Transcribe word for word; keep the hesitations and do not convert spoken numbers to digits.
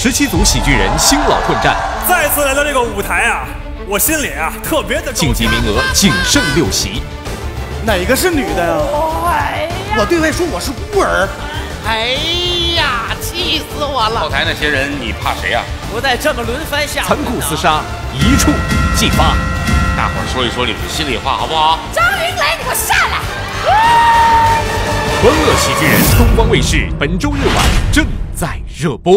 十七组喜剧人新老混战，再次来到这个舞台啊，我心里啊特别的。晋级名额仅剩六席，哪个是女的呀？我对外说我是孤儿。哎呀，气死我了！后台那些人，你怕谁啊？不再这么轮番下残酷厮杀，一触即发。大伙儿说一说你们心里话，好不好？张云雷，你给我下来！《欢乐喜剧人》东方卫视本周日晚正在热播。